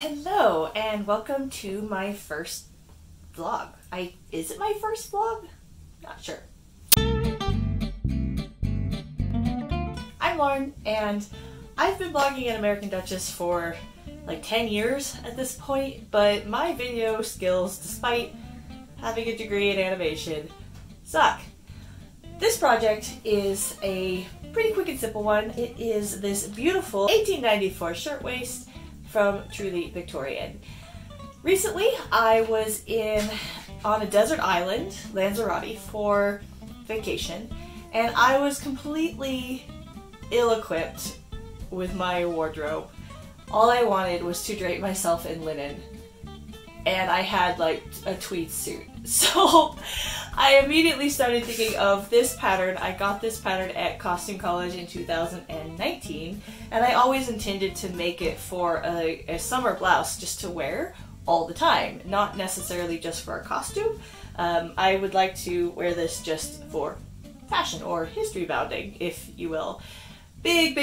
Hello and welcome to my first vlog. Is it my first vlog? Not sure. I'm Lauren and I've been blogging at American Duchess for like 10 years at this point, but my video skills, despite having a degree in animation, suck. This project is a pretty quick and simple one. It is this beautiful 1894 shirtwaist from Truly Victorian. Recently, I was on a desert island, Lanzarote, for vacation, and I was completely ill-equipped with my wardrobe. All I wanted was to drape myself in linen, and I had like a tweed suit. So I immediately started thinking of this pattern. I got this pattern at Costume College in 2019, and I always intended to make it for a summer blouse just to wear all the time, not necessarily just for a costume. I would like to wear this just for fashion or historybounding, if you will. Big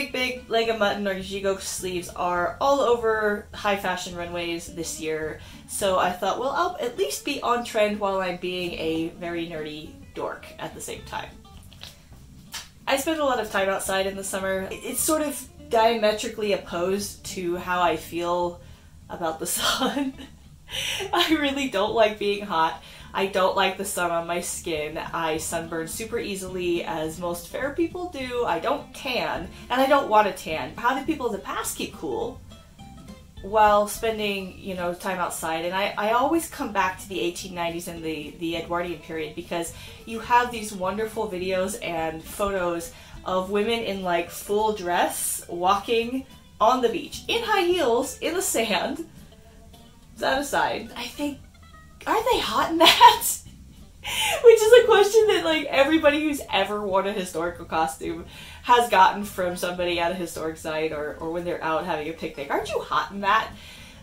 leg of mutton or gigot sleeves are all over high fashion runways this year, so I thought, well, I'll at least be on trend while I'm being a very nerdy dork at the same time. I spend a lot of time outside in the summer. It's sort of diametrically opposed to how I feel about the sun. I really don't like being hot. I don't like the sun on my skin. I sunburn super easily, as most fair people do. I don't tan, and I don't want to tan. How do people in the past keep cool while spending, you know, time outside? And I always come back to the 1890s and the Edwardian period, because you have these wonderful videos and photos of women in like full dress walking on the beach, in high heels, in the sand. That aside, I think, are they hot in that? Which is a question that like everybody who's ever worn a historical costume has gotten from somebody at a historic site or when they're out having a picnic. Aren't you hot in that?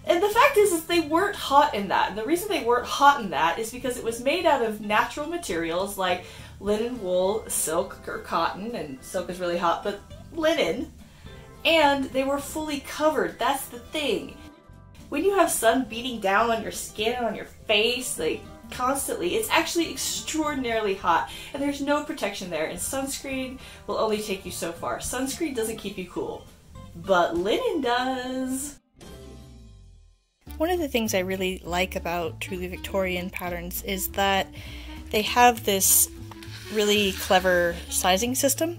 And the fact is they weren't hot in that. And the reason they weren't hot in that is because it was made out of natural materials like linen, wool, silk, or cotton. And silk is really hot, but linen. And they were fully covered. That's the thing. When you have sun beating down on your skin and on your face, like, constantly, it's actually extraordinarily hot, and there's no protection there, and sunscreen will only take you so far. Sunscreen doesn't keep you cool, but linen does! One of the things I really like about Truly Victorian patterns is that they have this really clever sizing system,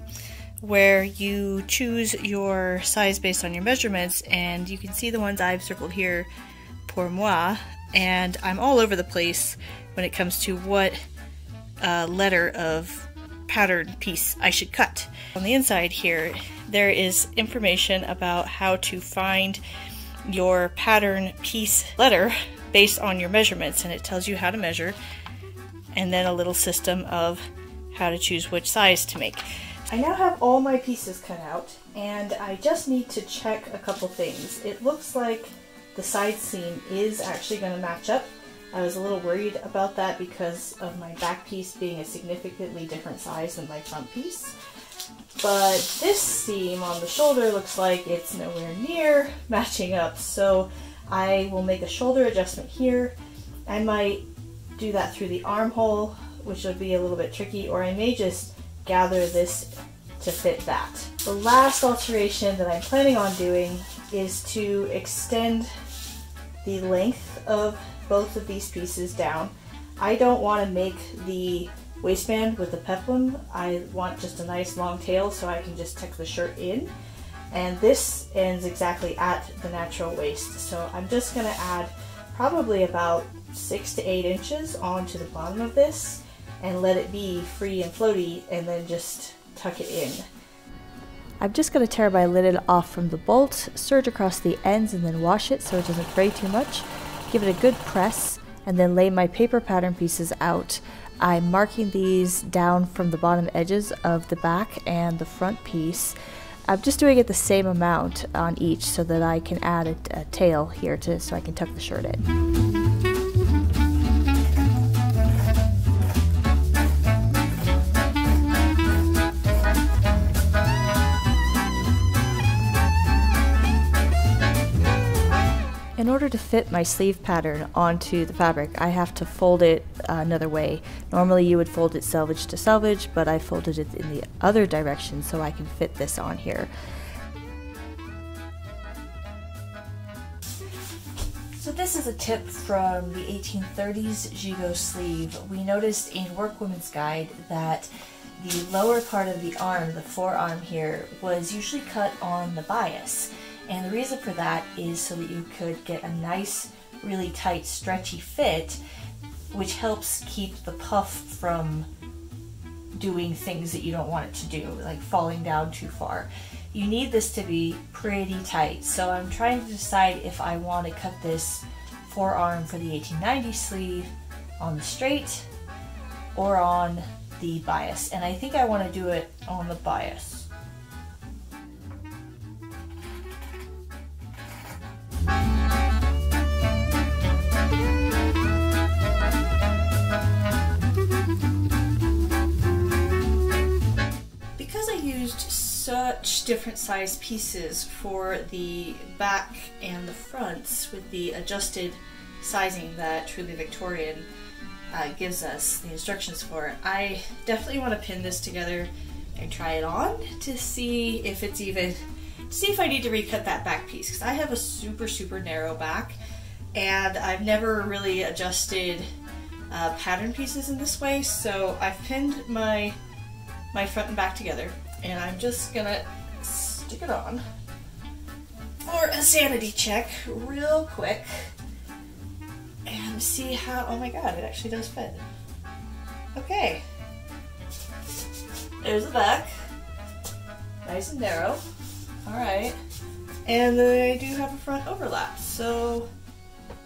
where you choose your size based on your measurements, and you can see the ones I've circled here pour moi, and I'm all over the place when it comes to what letter of pattern piece I should cut. On the inside here there is information about how to find your pattern piece letter based on your measurements, and it tells you how to measure, and then a little system of how to choose which size to make. I now have all my pieces cut out, and I just need to check a couple things. It looks like the side seam is actually going to match up. I was a little worried about that because of my back piece being a significantly different size than my front piece. But this seam on the shoulder looks like it's nowhere near matching up, so I will make a shoulder adjustment here. I might do that through the armhole, which would be a little bit tricky, or I may just gather this to fit that. The last alteration that I'm planning on doing is to extend the length of both of these pieces down. I don't want to make the waistband with the peplum. I want just a nice long tail so I can just tuck the shirt in. And this ends exactly at the natural waist. So I'm just going to add probably about 6 to 8 inches onto the bottom of this, and let it be free and floaty, and then just tuck it in. I'm just going to tear my linen off from the bolt, serge across the ends, and then wash it so it doesn't fray too much. Give it a good press, and then lay my paper pattern pieces out. I'm marking these down from the bottom edges of the back and the front piece. I'm just doing it the same amount on each so that I can add a tail here so I can tuck the shirt in. to fit my sleeve pattern onto the fabric, I have to fold it another way. Normally you would fold it selvage to selvage, but I folded it in the other direction so I can fit this on here. So this is a tip from the 1830s gigot sleeve. We noticed in Workwoman's Guide that the lower part of the arm, the forearm here, was usually cut on the bias. And the reason for that is so that you could get a nice, really tight, stretchy fit, which helps keep the puff from doing things that you don't want it to do, like falling down too far. You need this to be pretty tight, so I'm trying to decide if I want to cut this forearm for the 1890 sleeve on the straight or on the bias, and I think I want to do it on the bias. Such different size pieces for the back and the fronts with the adjusted sizing that Truly Victorian gives us the instructions for. I definitely want to pin this together and try it on to see if it's even, to see if I need to recut that back piece, because I have a super, super narrow back and I've never really adjusted pattern pieces in this way, so I've pinned my front and back together. And I'm just gonna stick it on for a sanity check real quick and see how, oh my god, it actually does fit. Okay. There's the back. Nice and narrow. Alright. And then I do have a front overlap, so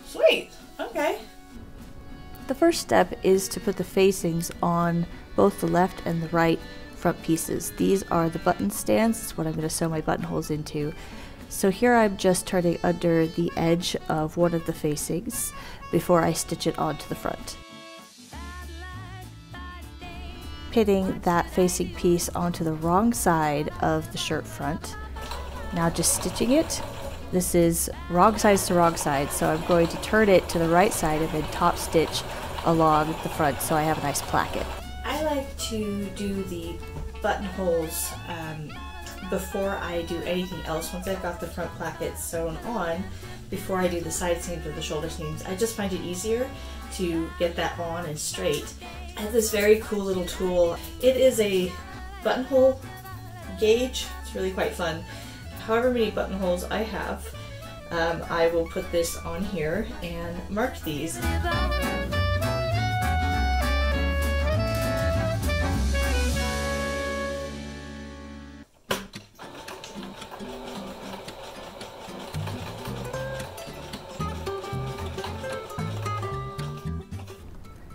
sweet. Okay. The first step is to put the facings on both the left and the right front pieces. These are the button stands. It's what I'm going to sew my buttonholes into. So here I'm just turning under the edge of one of the facings before I stitch it onto the front. Pinning that facing piece onto the wrong side of the shirt front. Now just stitching it. This is wrong side to wrong side, so I'm going to turn it to the right side and then top stitch along the front so I have a nice placket. I like to do the buttonholes before I do anything else, once I've got the front placket sewn on, before I do the side seams or the shoulder seams. I just find it easier to get that on and straight. I have this very cool little tool. It is a buttonhole gauge. It's really quite fun. However many buttonholes I have, I will put this on here and mark these.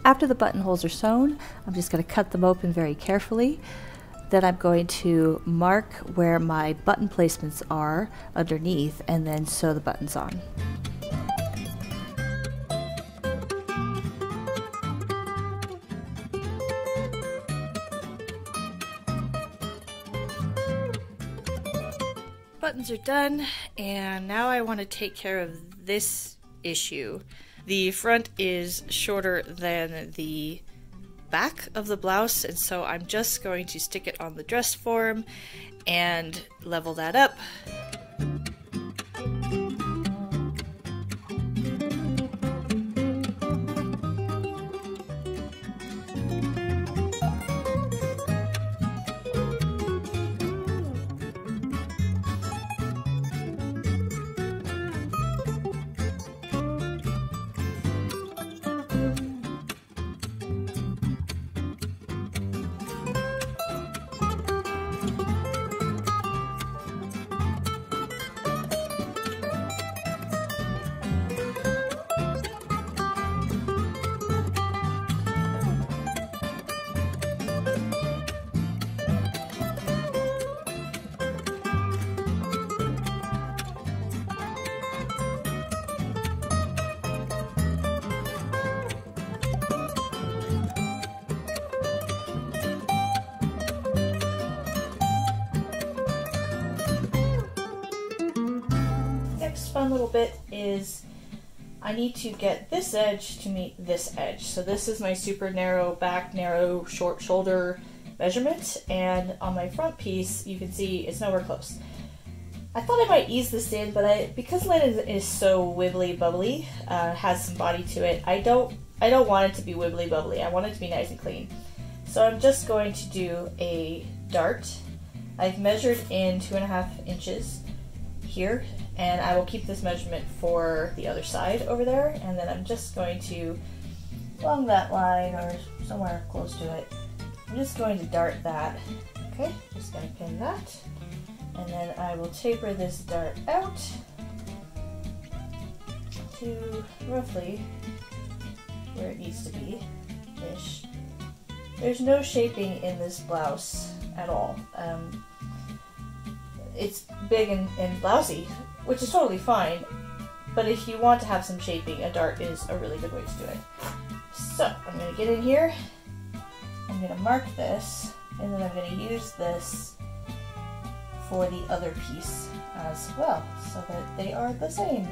After the buttonholes are sewn, I'm just going to cut them open very carefully. Then I'm going to mark where my button placements are underneath and then sew the buttons on. Buttons are done, and now I want to take care of this issue. The front is shorter than the back of the blouse, and so I'm just going to stick it on the dress form and level that up. Fun little bit is I need to get this edge to meet this edge. So this is my super narrow back, narrow, short shoulder measurement, and on my front piece, you can see it's nowhere close. I thought I might ease this in, but because linen is so wibbly bubbly, has some body to it, I don't want it to be wibbly bubbly. I want it to be nice and clean. So I'm just going to do a dart. I've measured in 2.5 inches here, and I will keep this measurement for the other side over there, and then I'm just going to, along that line or somewhere close to it, I'm just going to dart that. Okay, just going to pin that, and then I will taper this dart out to roughly where it needs to be-ish. There's no shaping in this blouse at all. It's big and blousy, which is totally fine, but if you want to have some shaping, a dart is a really good way to do it. So I'm going to get in here, I'm going to mark this, and then I'm going to use this for the other piece as well, so that they are the same.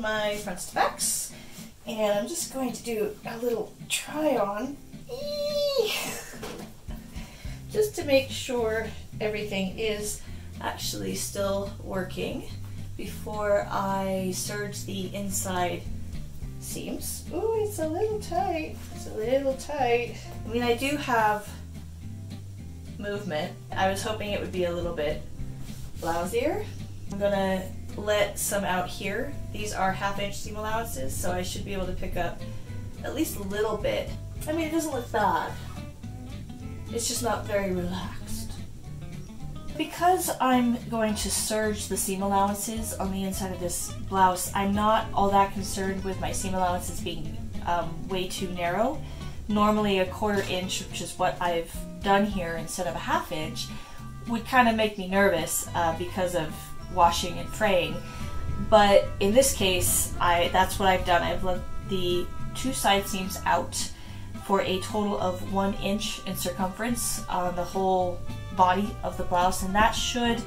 My fronts to backs, and I'm just going to do a little try on just to make sure everything is actually still working before I serge the inside seams. Ooh, it's a little tight, it's a little tight. I mean, I do have movement. I was hoping it would be a little bit blousier. I'm gonna let some out here. These are 1/2 inch seam allowances, so I should be able to pick up at least a little bit. I mean, it doesn't look bad. It's just not very relaxed. Because I'm going to serge the seam allowances on the inside of this blouse, I'm not all that concerned with my seam allowances being way too narrow. Normally a 1/4 inch, which is what I've done here instead of a 1/2 inch, would kind of make me nervous because of washing and fraying, but in this case, that's what I've done. I've left the two side seams out for a total of 1 inch in circumference on the whole body of the blouse, and that should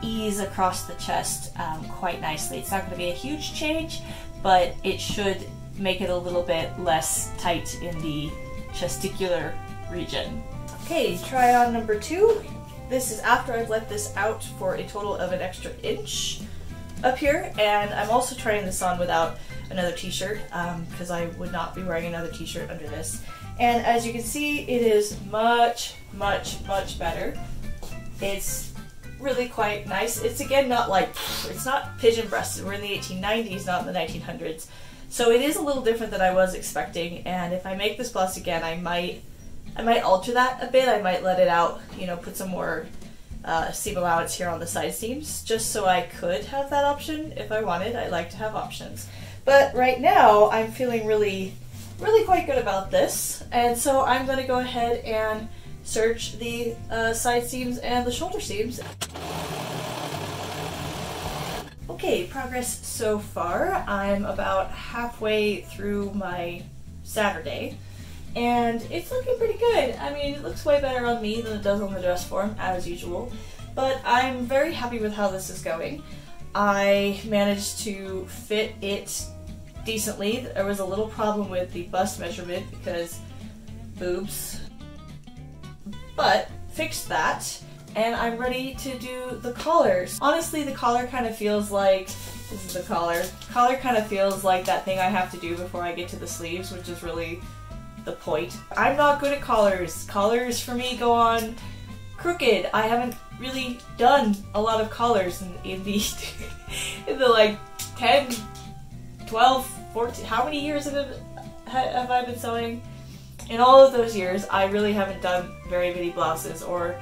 ease across the chest quite nicely. It's not going to be a huge change, but it should make it a little bit less tight in the chesticular region. Okay, try on number 2. This is after I've let this out for a total of an extra inch up here, and I'm also trying this on without another t-shirt because I would not be wearing another t-shirt under this. And as you can see, it is much, much, much better. It's really quite nice. It's again not like, it's not pigeon-breasted. We're in the 1890s, not in the 1900s. So it is a little different than I was expecting, and if I make this blouse again, I might alter that a bit. I might let it out, you know, put some more seam allowance here on the side seams, just so I could have that option if I wanted. I like to have options. But right now, I'm feeling really, really quite good about this, and so I'm going to go ahead and serge the side seams and the shoulder seams. Okay, progress so far. I'm about halfway through my Saturday, and it's looking pretty good. I mean, it looks way better on me than it does on the dress form, as usual, but I'm very happy with how this is going. I managed to fit it decently. There was a little problem with the bust measurement because boobs, but fixed that, and I'm ready to do the collars. Honestly, the collar kind of feels like, this is the collar. Collar kind of feels like that thing I have to do before I get to the sleeves, which is really the point. I'm not good at collars. Collars for me go on crooked. I haven't really done a lot of collars in the like 10, 12, 14, how many years have I been sewing? In all of those years, I really haven't done very many blouses or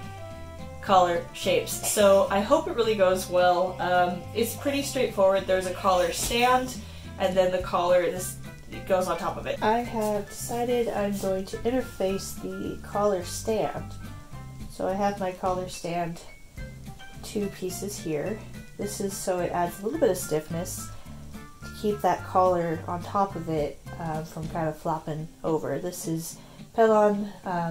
collar shapes. So I hope it really goes well. It's pretty straightforward. There's a collar stand, and then the collar is, it goes on top of it. I have decided I'm going to interface the collar stand. So I have my collar stand two pieces here. This is so it adds a little bit of stiffness to keep that collar on top of it from kind of flopping over. This is Pellon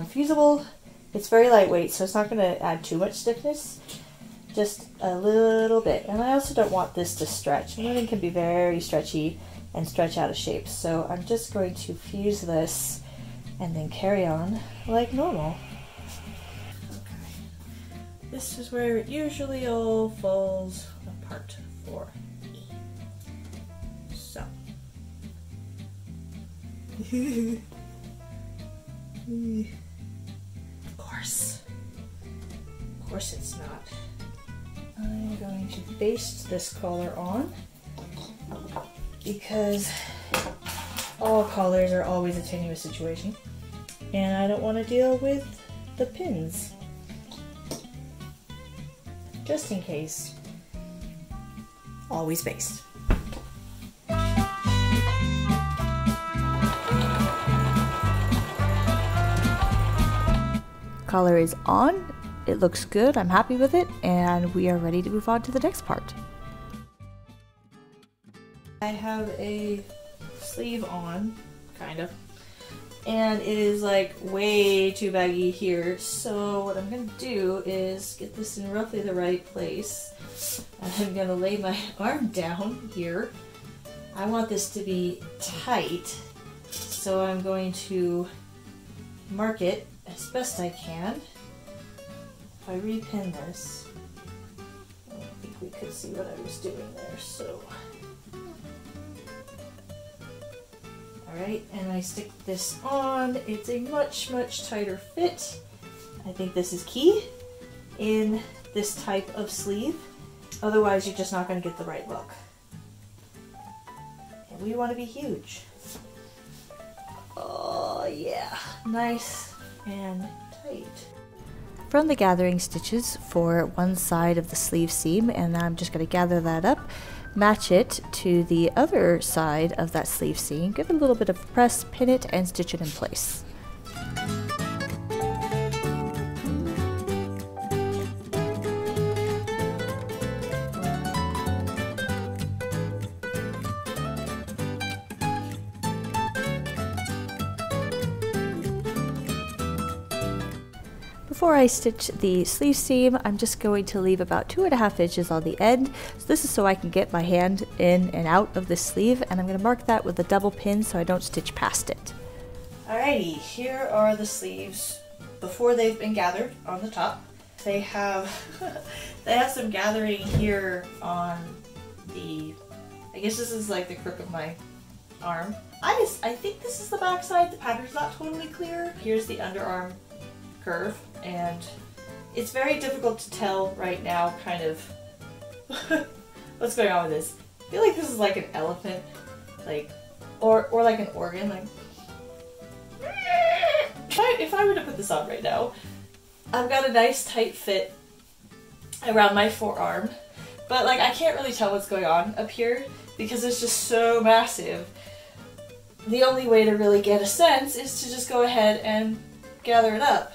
fusible. It's very lightweight, so it's not going to add too much stiffness, just a little bit. And I also don't want this to stretch. Linen can be very stretchy and stretch out of shape, so I'm just going to fuse this and then carry on like normal. Okay. This is where it usually all falls apart for me. So. Of course. Of course it's not. I'm going to baste this collar on, because all collars are always a tenuous situation, and I don't want to deal with the pins, just in case. Always baste. Collar is on, it looks good, I'm happy with it, and we are ready to move on to the next part. I have a sleeve on, kind of, and it is like way too baggy here, so what I'm going to do is get this in roughly the right place. I'm going to lay my arm down here. I want this to be tight, so I'm going to mark it as best I can. If I repin this, I don't think we could see what I was doing there, so... Alright, and I stick this on. It's a much, much tighter fit. I think this is key in this type of sleeve. Otherwise, you're just not going to get the right look. And we want to be huge. Oh yeah, nice and tight. From the gathering stitches for one side of the sleeve seam, and I'm just going to gather that up. Match it to the other side of that sleeve seam, give it a little bit of press, pin it, and stitch it in place. Before I stitch the sleeve seam, I'm just going to leave about 2.5 inches on the end. So this is so I can get my hand in and out of this sleeve, and I'm going to mark that with a double pin so I don't stitch past it. Alrighty, here are the sleeves before they've been gathered on the top. They have they have some gathering here on the, I guess this is like the crook of my arm. I think this is the back side. The pattern's not totally clear. Here's the underarm curve, and it's very difficult to tell right now kind of what's going on with this. I feel like this is like an elephant, like, or like an organ, like if I were to put this on right now, I've got a nice tight fit around my forearm, but like I can't really tell what's going on up here because it's just so massive. The only way to really get a sense is to just go ahead and gather it up.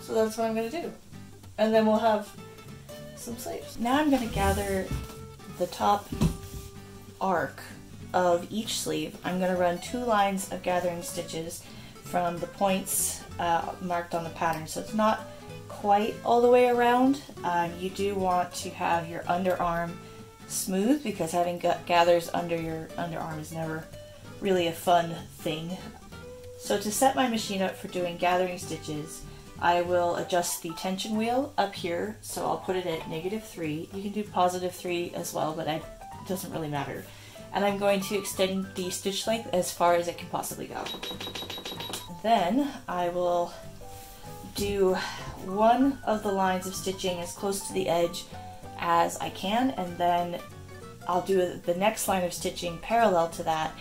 So that's what I'm going to do. And then we'll have some sleeves. Now I'm going to gather the top arc of each sleeve. I'm going to run 2 lines of gathering stitches from the points marked on the pattern. So it's not quite all the way around. You do want to have your underarm smooth, because having gathers under your underarm is never really a fun thing. So to set my machine up for doing gathering stitches, I will adjust the tension wheel up here, so I'll put it at -3. You can do +3 as well, but it doesn't really matter. And I'm going to extend the stitch length as far as it can possibly go. Then I will do one of the lines of stitching as close to the edge as I can, and then I'll do the next line of stitching parallel to that,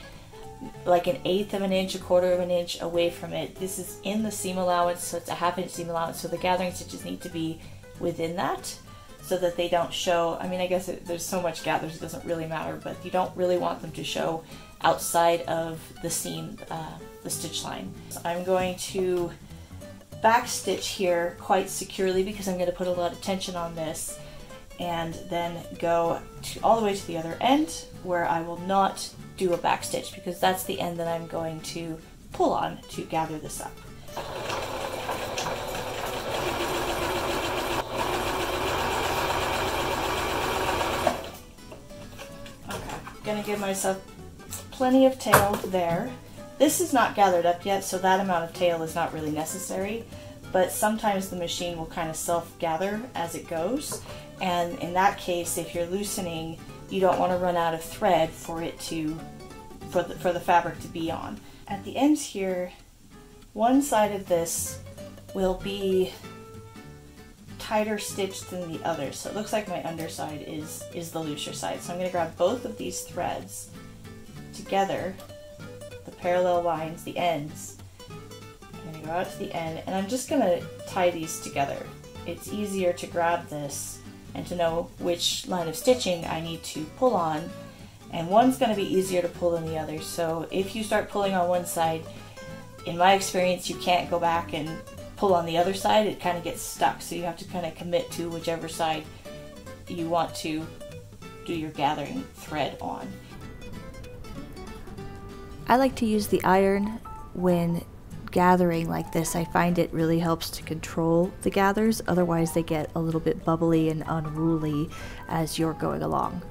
like 1/8 of an inch, 1/4 of an inch away from it. This is in the seam allowance, so it's a 1/2 inch seam allowance, so the gathering stitches need to be within that so that they don't show, I mean, I guess there's so much gathers it doesn't really matter, but you don't really want them to show outside of the seam, the stitch line. So I'm going to back stitch here quite securely because I'm going to put a lot of tension on this, and then go all the way to the other end where I will not do a back stitch because that's the end that I'm going to pull on to gather this up. Okay, gonna give myself plenty of tail there. This is not gathered up yet, so that amount of tail is not really necessary, but sometimes the machine will kind of self-gather as it goes, and in that case, if you're loosening, you don't want to run out of thread for it to, for the fabric to be on. At the ends here, one side of this will be tighter stitched than the other, so it looks like my underside is the looser side. So I'm going to grab both of these threads together, the parallel lines, the ends. I'm going to go out to the end, and I'm just going to tie these together. It's easier to grab this and to know which line of stitching I need to pull on, and one's going to be easier to pull than the other. So if you start pulling on one side, in my experience, you can't go back and pull on the other side. It kind of gets stuck, so you have to kind of commit to whichever side you want to do your gathering thread on. I like to use the iron when gathering like this. I find it really helps to control the gathers, otherwise they get a little bit bubbly and unruly as you're going along.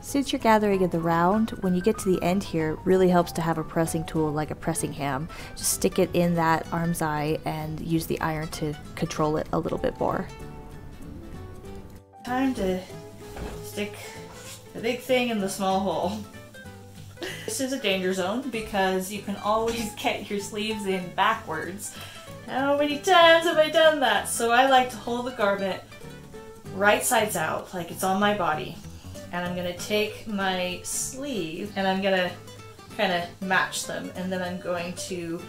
Since you're gathering in the round, when you get to the end here, it really helps to have a pressing tool like a pressing ham. Just stick it in that arm's eye and use the iron to control it a little bit more. Time to stick the big thing in the small hole. This is a danger zone because you can always get your sleeves in backwards. How many times have I done that? So I like to hold the garment right sides out, like it's on my body. And I'm going to take my sleeve and I'm going to kind of match them, and then I'm going to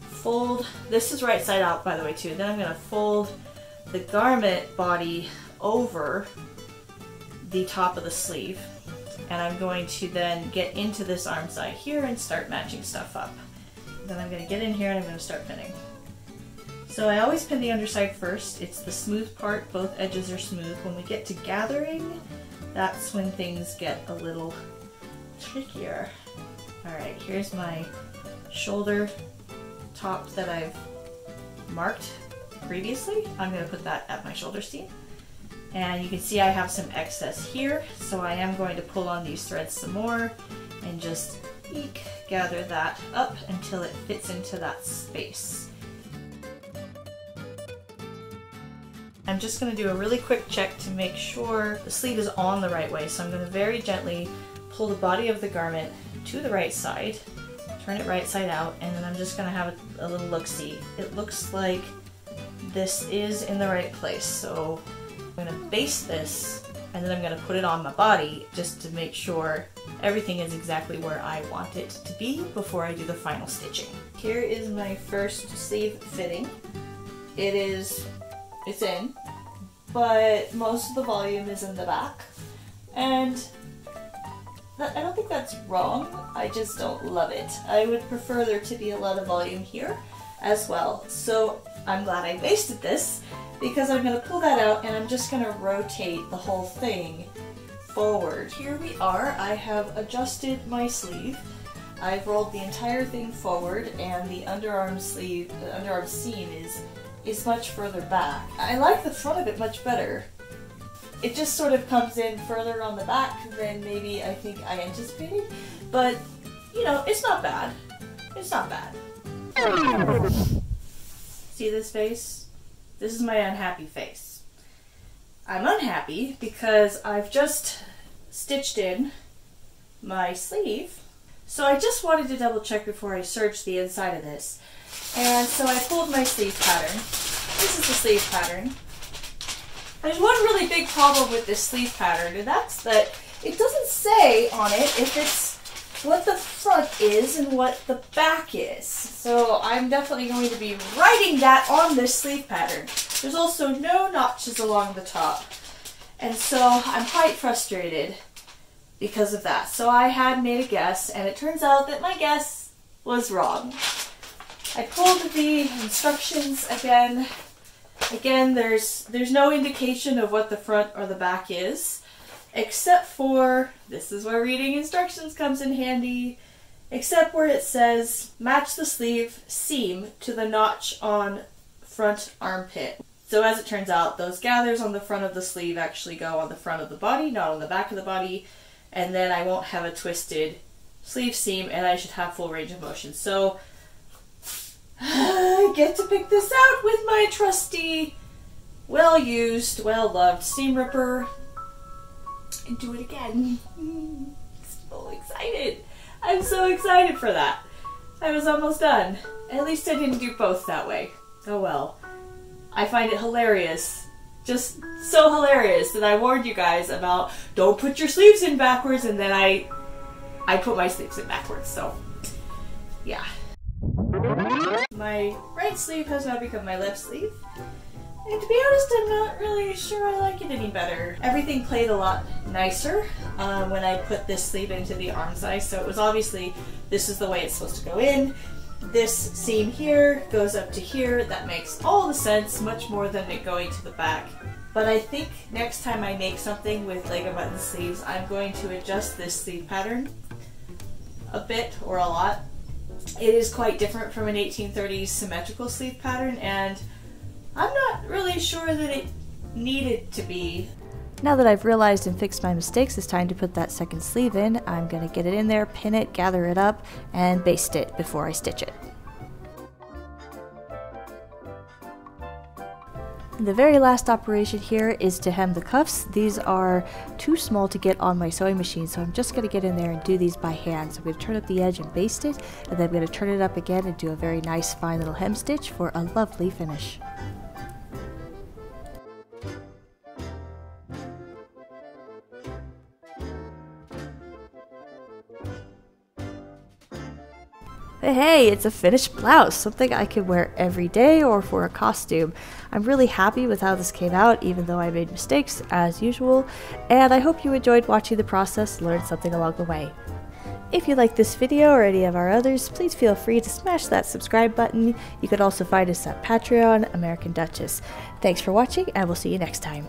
fold, this is right side out by the way too, and then I'm going to fold the garment body over the top of the sleeve, and I'm going to then get into this arm side here and start matching stuff up. Then I'm going to get in here and I'm going to start pinning. So I always pin the underside first, it's the smooth part, both edges are smooth. When we get to gathering, that's when things get a little trickier. Alright, here's my shoulder top that I've marked previously. I'm going to put that at my shoulder seam. And you can see I have some excess here, so I am going to pull on these threads some more and just eek, gather that up until it fits into that space. I'm just going to do a really quick check to make sure the sleeve is on the right way, so I'm going to very gently pull the body of the garment to the right side, turn it right side out, and then I'm just going to have a little look-see. It looks like this is in the right place, so I'm going to baste this and then I'm going to put it on my body just to make sure everything is exactly where I want it to be before I do the final stitching. Here is my first sleeve fitting. It's in, but most of the volume is in the back, and I don't think that's wrong, I just don't love it. I would prefer there to be a lot of volume here as well, so I'm glad I basted this because I'm going to pull that out and I'm just going to rotate the whole thing forward. Here we are, I have adjusted my sleeve. I've rolled the entire thing forward and the underarm sleeve, the underarm seam is much further back. I like the front of it much better. It just sort of comes in further on the back than maybe I think I anticipated, but you know, it's not bad. It's not bad. See this face? This is my unhappy face. I'm unhappy because I've just stitched in my sleeve, so I just wanted to double check before I searched the inside of this. And so I pulled my sleeve pattern. This is the sleeve pattern. There's one really big problem with this sleeve pattern, and that's that it doesn't say on it if it's what the front is and what the back is. So I'm definitely going to be writing that on this sleeve pattern. There's also no notches along the top. And so I'm quite frustrated because of that. So I had made a guess, and it turns out that my guess was wrong. I pulled the instructions again. There's no indication of what the front or the back is, except for, this is where reading instructions comes in handy, except where it says match the sleeve seam to the notch on front armpit. So as it turns out, those gathers on the front of the sleeve actually go on the front of the body, not on the back of the body, and then I won't have a twisted sleeve seam and I should have full range of motion. So I get to pick this out with my trusty, well-used, well-loved seam ripper and do it again. I'm so excited. I'm so excited for that. I was almost done. At least I didn't do both that way. Oh well. I find it hilarious, just so hilarious, that I warned you guys about don't put your sleeves in backwards, and then I put my sleeves in backwards, so yeah. My right sleeve has now become my left sleeve, and to be honest, I'm not really sure I like it any better. Everything played a lot nicer when I put this sleeve into the arm size, so it was obviously, this is the way it's supposed to go in. This seam here goes up to here. That makes all the sense, much more than it going to the back. But I think next time I make something with leg button sleeves, I'm going to adjust this sleeve pattern a bit, or a lot. It is quite different from an 1830s symmetrical sleeve pattern, and I'm not really sure that it needed to be. Now that I've realized and fixed my mistakes, it's time to put that second sleeve in. I'm gonna get it in there, pin it, gather it up, and baste it before I stitch it. The very last operation here is to hem the cuffs. These are too small to get on my sewing machine, so I'm just gonna get in there and do these by hand. So I'm gonna turn up the edge and baste it, and then I'm gonna turn it up again and do a very nice fine little hem stitch for a lovely finish. Hey, it's a finished blouse, something I can wear every day or for a costume. I'm really happy with how this came out, even though I made mistakes as usual, and I hope you enjoyed watching the process and learned something along the way. If you like this video or any of our others, please feel free to smash that subscribe button. You can also find us at Patreon, American Duchess. Thanks for watching, and we'll see you next time.